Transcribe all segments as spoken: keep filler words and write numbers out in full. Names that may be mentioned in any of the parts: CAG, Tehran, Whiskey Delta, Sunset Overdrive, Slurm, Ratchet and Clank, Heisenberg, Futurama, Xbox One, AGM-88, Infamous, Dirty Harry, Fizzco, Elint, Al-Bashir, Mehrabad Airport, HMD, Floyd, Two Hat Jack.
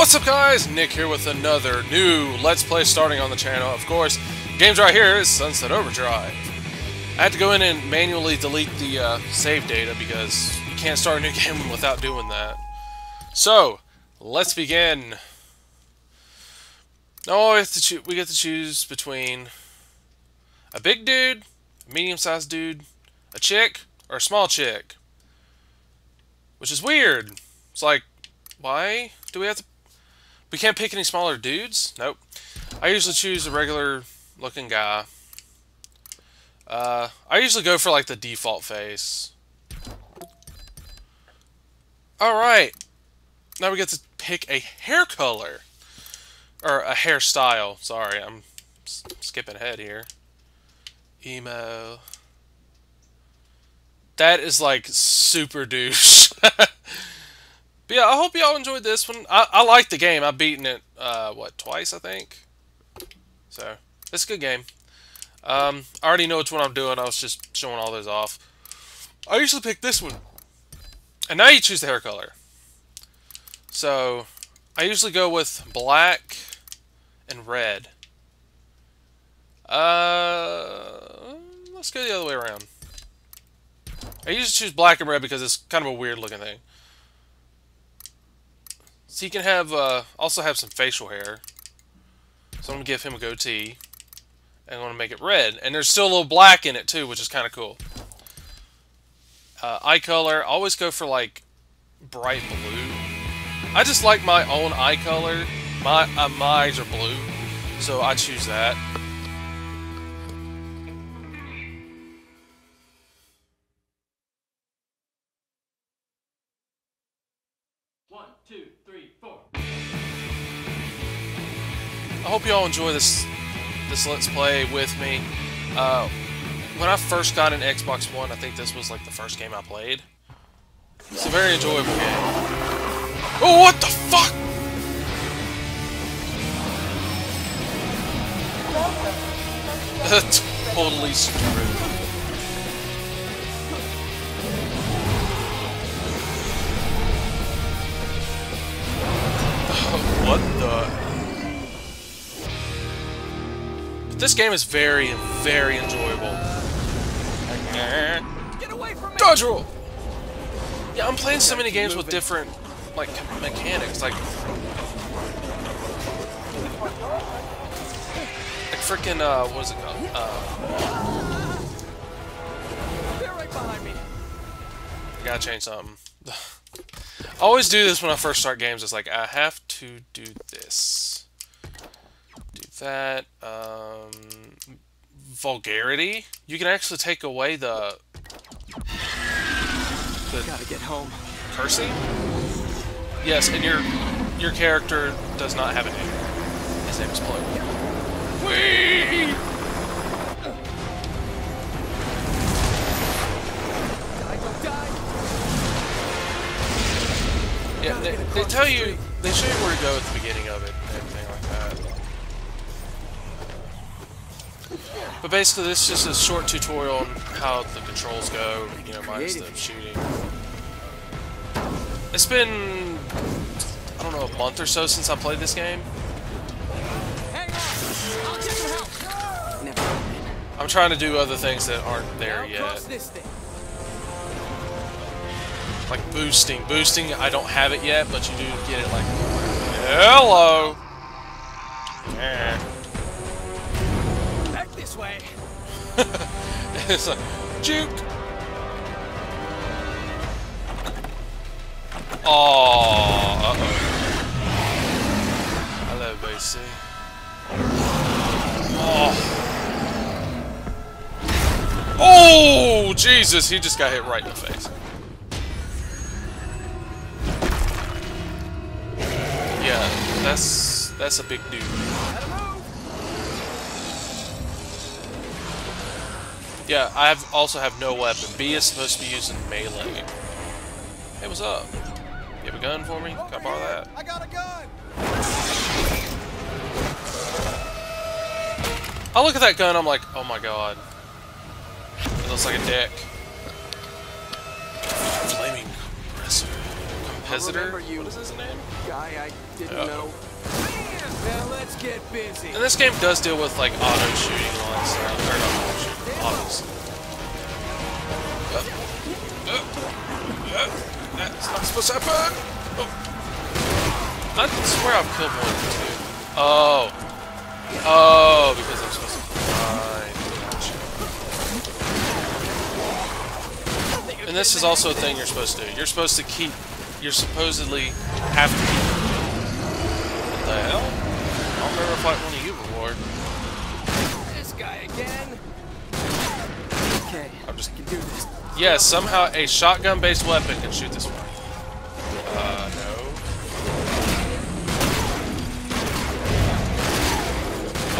What's up, guys? Nick here with another new Let's Play starting on the channel. Of course, games right here is Sunset Overdrive. I had to go in and manually delete the uh, save data because you can't start a new game without doing that. So, let's begin. Oh, we, have to cho we get to choose between a big dude, a medium-sized dude, a chick, or a small chick. Which is weird. It's like, why do we have to... We can't pick any smaller dudes? Nope. I usually choose a regular looking guy. Uh, I usually go for like the default face. Alright. Now we get to pick a hair color. Or a hairstyle. Sorry, I'm skipping ahead here. Emo. That is like super douche. But yeah, I hope y'all enjoyed this one. I, I like the game. I've beaten it, uh, what, twice, I think? So, it's a good game. Um, I already know which one I'm doing. I was just showing all those off. I usually pick this one. And now you choose the hair color. So, I usually go with black and red. Uh, let's go the other way around. I usually choose black and red because it's kind of a weird looking thing. So you can have, uh, also have some facial hair. So I'm going to give him a goatee. And I'm going to make it red. And there's still a little black in it too, which is kind of cool. Uh, eye color. I always go for like bright blue. I just like my own eye color. My, uh, my eyes are blue. So I choose that. I hope you all enjoy this this Let's Play with me. Uh, when I first got an Xbox One, I think this was like the first game I played. It's a very enjoyable game. Oh, what the fuck! That's totally screwed. What the... This game is very, very enjoyable. Get away from me. Dodge roll! Yeah, I'm playing so many games with different, like, mechanics. Like, like freaking, uh, what is it called? Uh, They're right behind me. I gotta change something. I always do this when I first start games. It's like, I have to do this. That um, vulgarity. You can actually take away the the gotta get home. Cursing. Yes, and your your character does not have a name. His name is Floyd. Wee! Yeah, they, they tell you, they show you where to go at the beginning of it and everything like that. But basically, this is just a short tutorial on how the controls go, you know, minus the shooting. It's been, I don't know, a month or so since I played this game. I'm trying to do other things that aren't there yet. Like boosting. Boosting, I don't have it yet, but you do get it like... Hello! Yeah. Way. It's a juke. Aww, uh oh. Hello, B C. Oh. Oh, Jesus! He just got hit right in the face. Yeah, that's that's a big dude. Yeah, I have also have no weapon. B is supposed to be using melee. Hey, what's up? You have a gun for me? Can I borrow that? I got a gun! I look at that gun, I'm like, oh my god. It looks like a dick. Flaming compressor. Inquisitor? What is his name? Guy I didn't uh, know. Now let's get busy. And this game does deal with like auto shooting and all that stuff. Or not auto shooting, autos. Uh, uh, uh, that's not supposed to happen! Oh. I swear I've killed more than two. Oh. Oh, because I'm supposed to fly. And this is also a thing you're supposed to do. You're supposed to keep. You're supposedly have to keep. What the hell? I'll never fight one of you before. This guy again. Okay. I'm just. I can do this. Yes, yeah, somehow a shotgun-based weapon can shoot this one. Uh, no.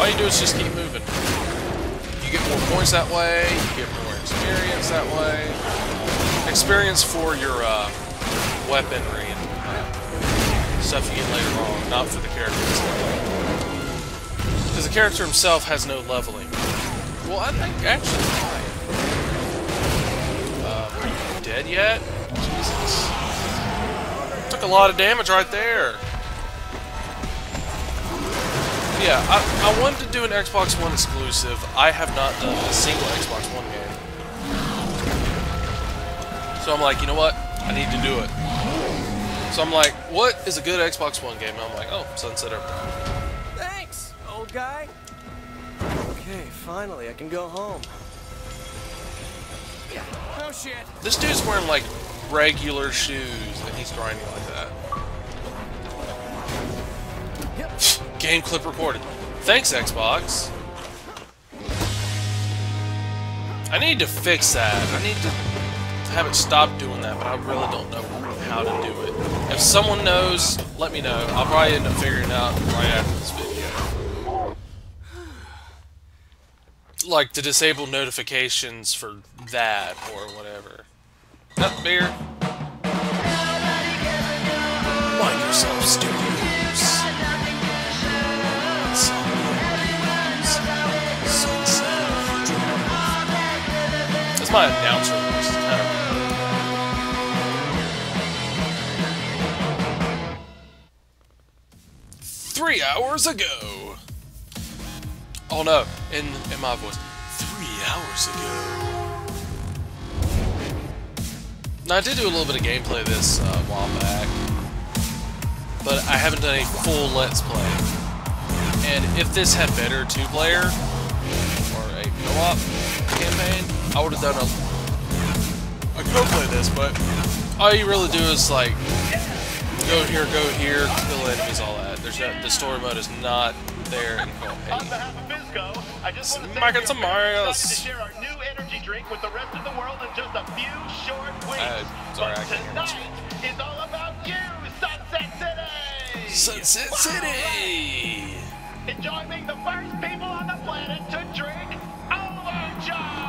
All you do is just keep moving. You get more points that way, you get more experience that way. Experience for your uh, weaponry and uh, stuff you get later on, not for the character itself. Because the character himself has no leveling. Well, I think actually fine. Uh, are you dead yet? Jesus. Took a lot of damage right there. Yeah, I, I wanted to do an Xbox One exclusive. I have not done a single Xbox One game. So I'm like, you know what? I need to do it. So I'm like, what is a good Xbox One game? And I'm like, oh, Sunset Overdrive. Thanks, old guy. Okay, finally, I can go home. Oh shit. This dude's wearing like regular shoes, and he's grinding like that. Game clip recorded. Thanks, Xbox. I need to fix that. I need to have it stop doing that, but I really don't know how to do it. If someone knows, let me know. I'll probably end up figuring it out right after this video. Like, to disable notifications for that or whatever. Not beer. Mind yourself, stupid. My announcer looks kind of weird. Three hours ago. Oh no, in in my voice. Three hours ago. Now I did do a little bit of gameplay this uh, a while back, but I haven't done a full Let's Play. And if this had better two-player or a co-op campaign, I would have done a, a co-play this, but all you really do is like go here, go here, kill enemies, all that. There's no, the story mode is not there in co-op. On behalf of Fizzco, I just want to thank you for to share our new energy drink with the rest of the world in just a few short weeks. Uh, sorry, but I can't tonight hear much. Is all about you, Sunset City. Sunset City. Wow. Enjoy being the first people on the planet to drink Overcharge.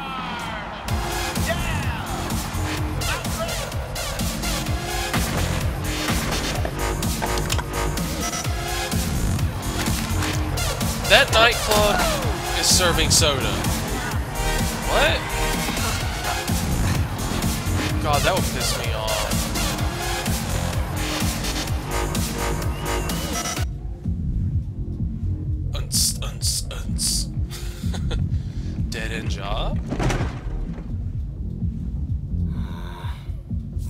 That nightclub is serving soda. What? God, that would piss me off. Unce, unce, unce. Dead end job?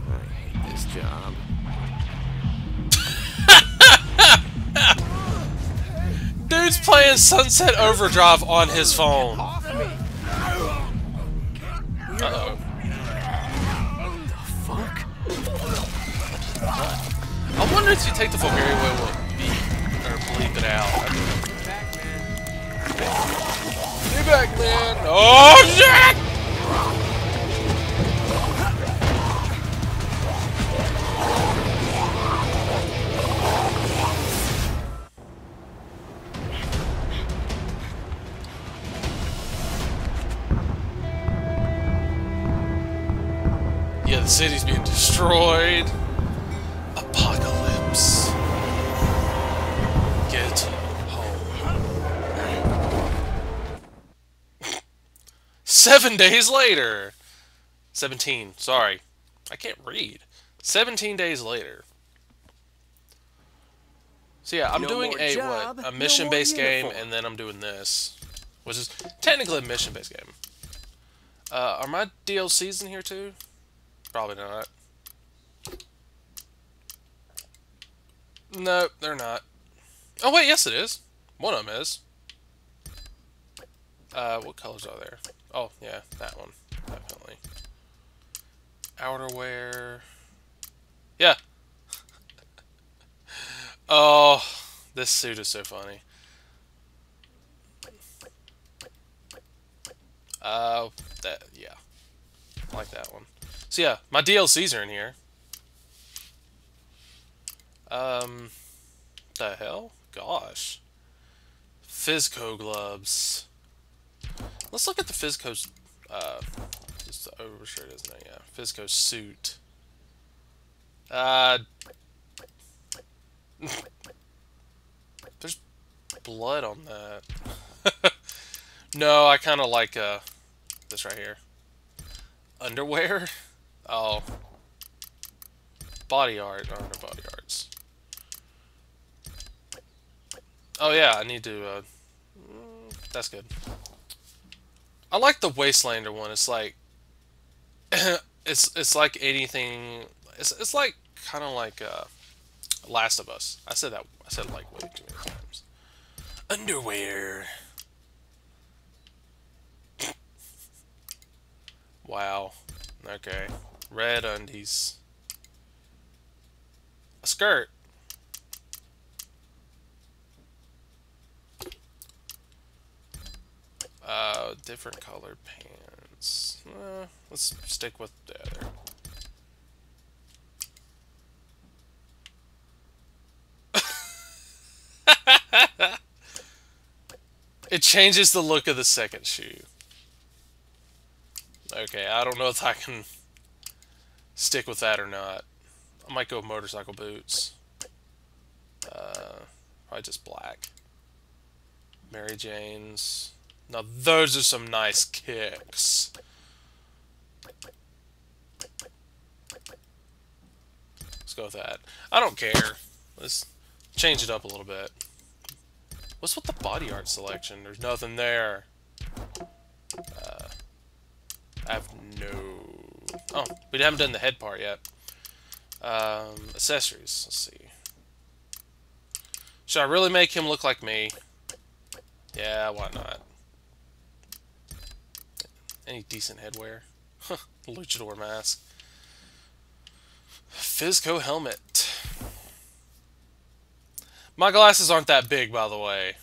I hate this job. Dude's playing Sunset Overdrive on his phone. Uh-oh. I wonder if you take the Bulgarian way, will beep or bleep it out. Get back, man! Oh shit! The city's being destroyed. Apocalypse. Get home. Seven days later. Seventeen. Sorry. I can't read. Seventeen days later. So yeah, I'm no doing a job, what a mission-based no game, and then I'm doing this, which is technically a mission-based game. Uh, are my D L Cs in here too? Probably not. No, they're not. Oh wait, yes it is. One of them is. Uh, what colors are there? Oh yeah, that one definitely. Outerwear. Yeah. Oh, this suit is so funny. Uh, that, yeah. I like that one. So, yeah, my D L Cs are in here. Um, the hell? Gosh. Fizzco gloves. Let's look at the Fizzco, uh, just the overshirt, isn't it? Yeah, Fizzco suit. Uh... There's blood on that. No, I kind of like uh, this right here. Underwear? Oh. Body art. Or no, body arts. Oh, yeah, I need to... Uh, that's good. I like the Wastelander one. It's like... it's it's like anything... It's, it's like... Kind of like... Uh, Last of Us. I said that. I said like way too many times. Underwear. Wow. Okay. Red undies. A skirt. Uh, different colored pants. Uh, let's stick with the other. It changes the look of the second shoe. Okay, I don't know if I can stick with that or not. I might go with motorcycle boots. Uh, probably just black. Mary Jane's. Now those are some nice kicks. Let's go with that. I don't care. Let's change it up a little bit. What's with the body art selection? There's nothing there. Uh, I have no... Oh, we haven't done the head part yet. Um, accessories. Let's see. Should I really make him look like me? Yeah, why not? Any decent headwear? Huh, luchador mask. Fizzco helmet. My glasses aren't that big, by the way.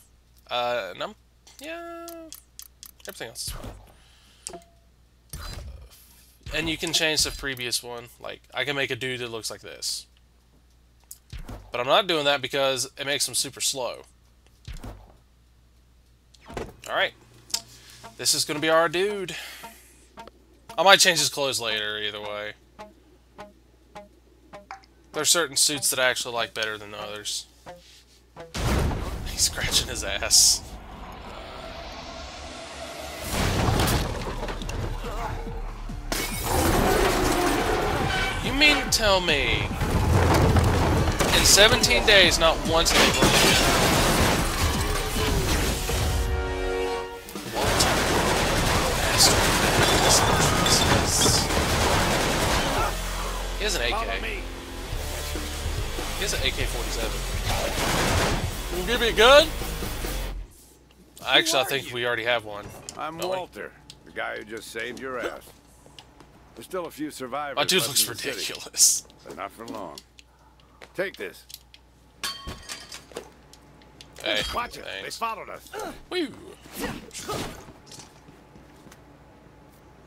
Uh, and I'm... Yeah... Everything else is fine. Uh, and you can change the previous one. Like, I can make a dude that looks like this. But I'm not doing that because it makes them super slow. Alright. This is gonna be our dude. I might change his clothes later, either way. There's certain suits that I actually like better than others. He's scratching his ass. You mean to tell me in seventeen days not once did they break in? He has an A K. He has an A K forty-seven. Can you give me a gun? Actually, I think we already have one. I'm Walter, the guy who just saved your ass. There's still a few survivors. My dude looks ridiculous. But not for long. Take this. Hey, watch it. They followed us. Woo.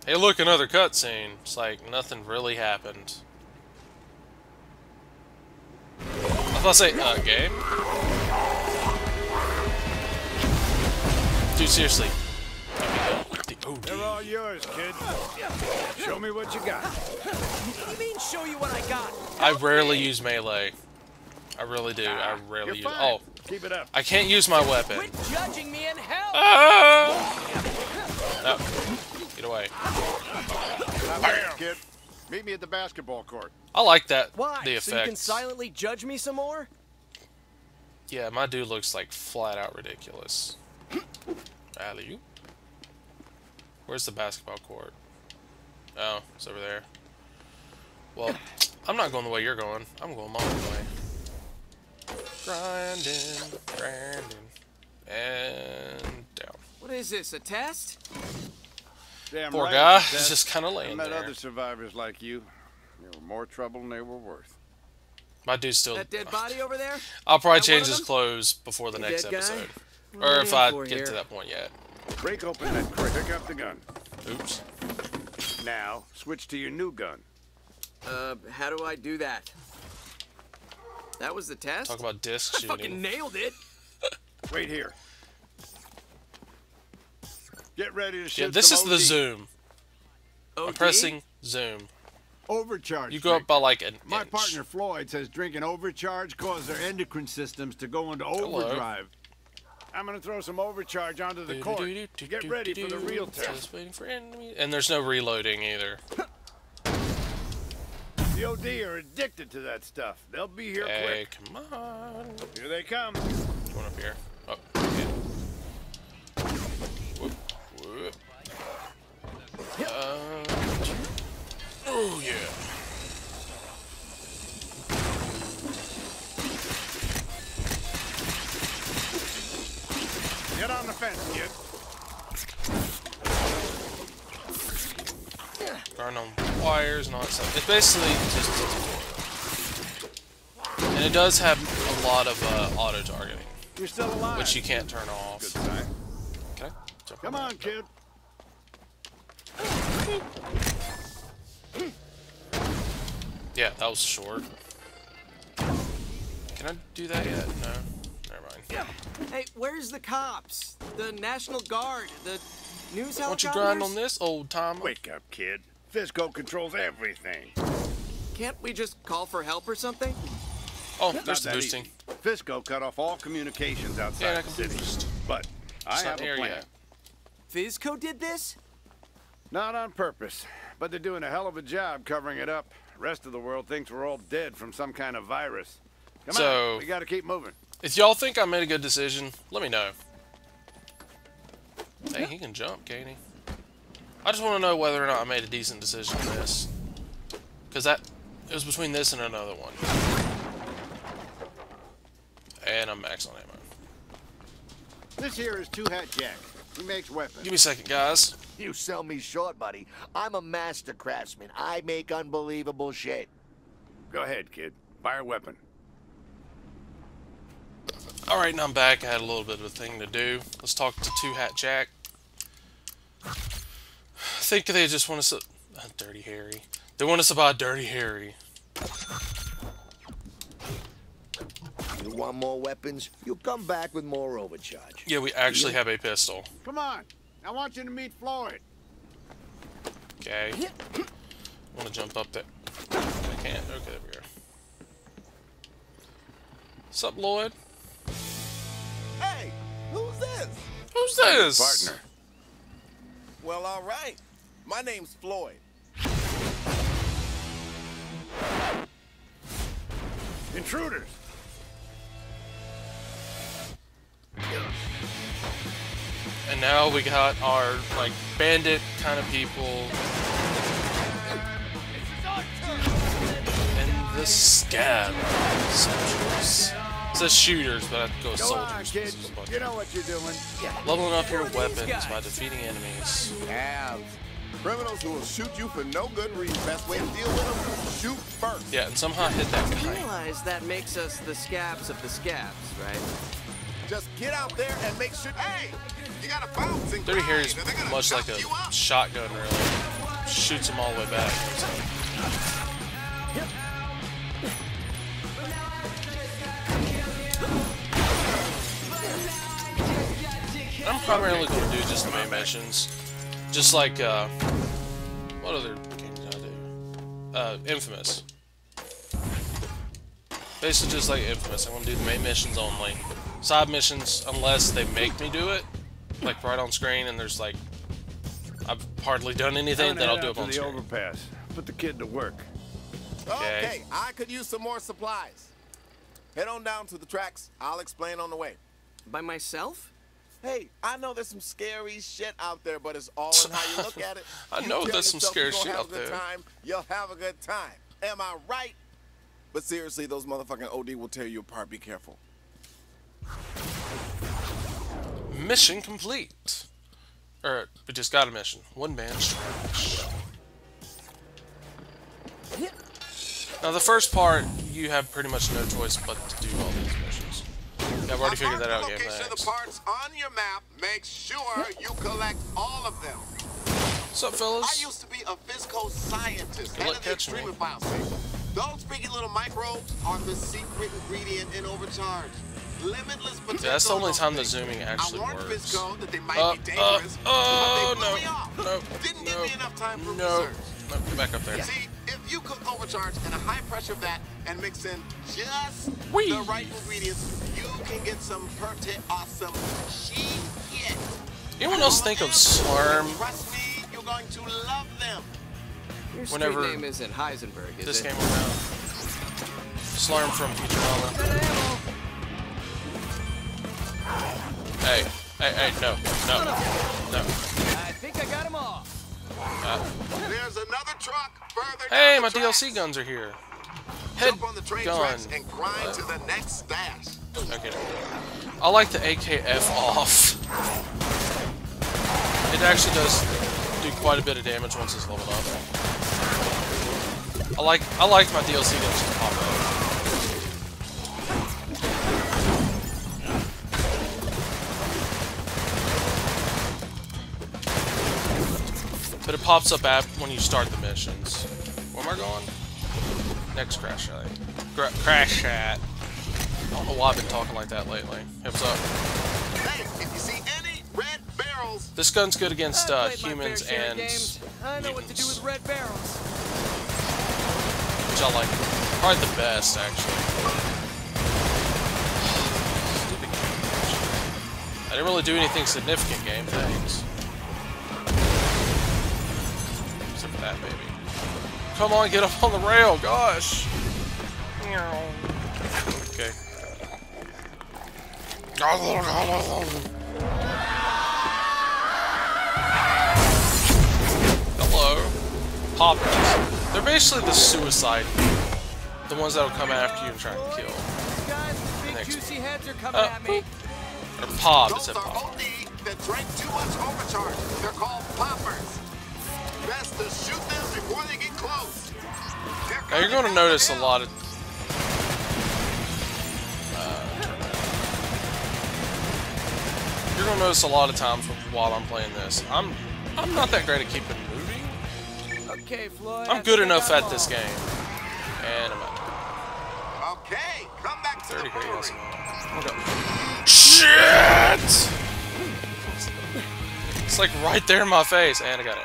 Hey, look, another cutscene. It's like nothing really happened. I thought I say, uh, game? Dude, seriously. They're all yours, kid. Show me what you got. You mean show you what I got? I rarely use melee. I really do. I rarely use. Oh. Keep it up. I can't use my weapon. Quit judging me in hell. Ah! No. Away. Bam. Kid. Meet me at the basketball court. I like that. Why? The effect. So you can silently judge me some more? Yeah, my dude looks like flat out ridiculous. Alley-oop. Where's the basketball court? Oh, it's over there. Well, I'm not going the way you're going. I'm going my own way. Grinding, grinding, and down. What is this, a test? Damn Poor right guy, he's just kind of laying there. I met there. other survivors like you. They were more trouble than they were worth. My dude's still... That dead body over there? I'll probably that change his clothes before the, the next episode. Or if I get here? to that point yet. Break open that crate. Pick up the gun. Oops. Now, switch to your new gun. Uh, how do I do that? That was the test? Talk about disc shooting. I fucking nailed it! Wait here. Get ready to shoot. Yeah, this is O D. The zoom. O D? I'm pressing zoom. Overcharge. You go up by like an My inch. partner Floyd says drinking overcharge caused their endocrine systems to go into overdrive. Hello. I'm going to throw some overcharge onto the court. Get ready for the real test. Waiting for enemies. And there's no reloading either. The O D are addicted to that stuff. They'll be here hey, quick. Come on. Here they come. Going up here. Oh, okay. Whoop, whoop. Uh, oh, yeah. Get on the fence, kid. Burn on wires and all that stuff. It's basically just... And it does have a lot of uh, auto-targeting. You're still alive. Which you can't turn off. Good sign. Okay. Jump Come on, on kid. Yeah, that was short. Can I do that yet? No. Never mind. Yeah. Hey, where's the cops? The National Guard? The news helicopters? Won't you grind on this, old timer? Wake up, kid. Fizzco controls everything. Can't we just call for help or something? Oh, there's the boosting. Fizzco cut off all communications outside yeah, the city, boost. but it's I have a plan. Yet. Fizzco did this? Not on purpose, but they're doing a hell of a job covering it up. The rest of the world thinks we're all dead from some kind of virus. Come so, on, we gotta keep moving. If y'all think I made a good decision, let me know. Hey, he can jump, can't he? I just want to know whether or not I made a decent decision on this. Because that, it was between this and another one. And I'm max on ammo. This here is Two Hat Jack. He makes weapons. Give me a second, guys. You sell me short, buddy. I'm a master craftsman. I make unbelievable shit. Go ahead, kid. Fire a weapon. All right, now I'm back. I had a little bit of a thing to do. Let's talk to Two Hat Jack. I think they just want us to... Uh, Dirty Harry. They want us to buy Dirty Harry. You want more weapons? You come back with more overcharge. Yeah, we actually have a pistol. Come on. I want you to meet Floyd. Okay. I want to jump up there. I can't. Okay, there we go. What's up, Lloyd? Hey, who's this? Who's this? Hey, partner. Well, all right. My name's Floyd. Intruders. And now we got our, like, bandit kind of people. And the scab soldiers. It says shooters, but I go soldiers. You know what you're doing. Leveling up your weapons by defeating enemies. Yeah. Criminals who will shoot you for no good reason. Best way to deal with them, shoot first. Yeah, and somehow hit that guy. You realize that makes us the scabs of the scabs, right? Just get out there and make sure. Hey, you gotta bounce and Dirty Harry's much like a shotgun, really. Shoots him all the way back. I'm primarily going to do just the main missions, just like uh, what other games did I do? Uh, Infamous. Basically, just like Infamous, I'm going to do the main missions only. Side missions, unless they make me do it, like right on screen, and there's like, I've hardly done anything, then I'll do it on screen. Overpass. Put the kid to work. Okay. Okay, I could use some more supplies. Head on down to the tracks. I'll explain on the way. By myself? Hey, I know there's some scary shit out there, but it's all in how you look at it. I you know there's some scary shit out there. Time, you'll have a good time. Am I right? But seriously, those motherfucking O D will tear you apart. Be careful. Mission complete. Or, we just got a mission. One man's trash. Now, the first part, you have pretty much no choice but to do all these missions. Yeah, I've already figured that out. Game of the parts on your map. Make sure you collect all of them. What's up, fellas? I used to be a Fizzco scientist. Good luck catching me. Those freaky little microbes are the secret ingredient in Overcharge. Limitless potential. Yeah, that's the only time the zooming actually works. I warned Fizzco that they might uh, be dangerous. Uh, oh, but they no, no, no. Didn't give no, me enough time for no, research. No, get back up there. Yeah. See, if you cook Overcharge in a high pressure vat and mix in just Whee. the right ingredients, you can get some pretty awesome shit. Anyone else think of Slurm? Trust me, you're going to love them. Your Whenever name isn't Heisenberg, is this it? Game around, Slurm from Futurama. Hey, hey, hey, no, no, no. I think I got him all. Uh. There's another truck further. Hey, my D L C guns are here. Head Jump on the train gun. Tracks and grind uh. to the next stash. Okay. I like the A K F off. It actually does do quite a bit of damage once it's leveled up. I like I like my D L C guns to pop up. But it pops up app when you start the missions. Where am I going? Next crash at. Gra crash at. I don't know why I've been talking like that lately. Hey, what's up? Hey, if you see any red barrels. This gun's good against uh, humans and games. I know mutants. What to do with red barrels. Which I like. Probably the best, actually. Stupid game. I didn't really do anything significant game things. Except for that, baby. Come on, get up on the rail, gosh! Okay. Hello. Poppers. They're basically the suicide people. The ones that'll come after you and try to kill. Guys, big next juicy heads are coming uh, at me. Or pop, it's a pop. That drank too much Overcharge. They're called poppers. Best to shoot them before they get close. Now you're going to notice a lot of uh, You're going to notice a lot of times while I'm playing this. I'm I'm not that great at keeping Okay, Floyd, I'm good enough at this game. And I'm out. Okay, come back to the brewery. Awesome. Shit! It's like right there in my face. And I got it.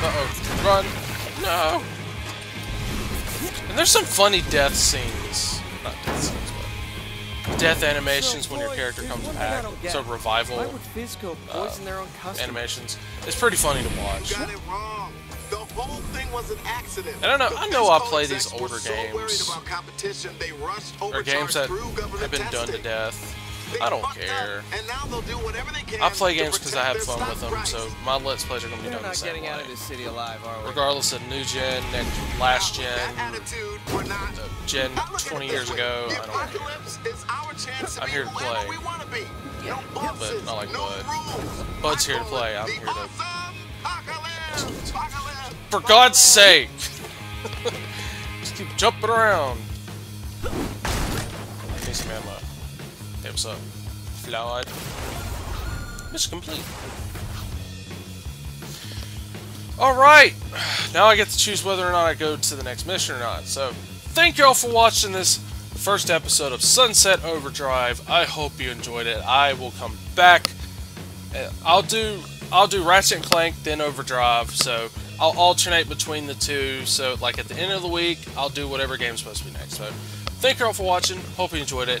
Uh-oh. Run. No. And there's some funny death scenes. Not death scenes, but death animations so, when your character comes back. It's a revival uh, animations. It's pretty funny to watch. You got it wrong. The whole thing was an accident. I don't know. I know I play these older games. Or games that have been done to death. I don't care. I play games because I have fun with them. So my let's plays are gonna be done the same way. Regardless of new gen, next, last gen, gen twenty years ago. I don't care. I'm here to play. But not like Bud. Bud's here to play. I'm here to. For God's sake! Just keep jumping around. Peace, man. Love. Hey, what's up? Floyd. Mission complete. Alright! Now I get to choose whether or not I go to the next mission or not. So, thank y'all for watching this first episode of Sunset Overdrive. I hope you enjoyed it. I will come back. I'll do I'll do Ratchet and Clank, then Overdrive. So, I'll alternate between the two. So, like, at the end of the week, I'll do whatever game's supposed to be next. So, thank y'all for watching. Hope you enjoyed it.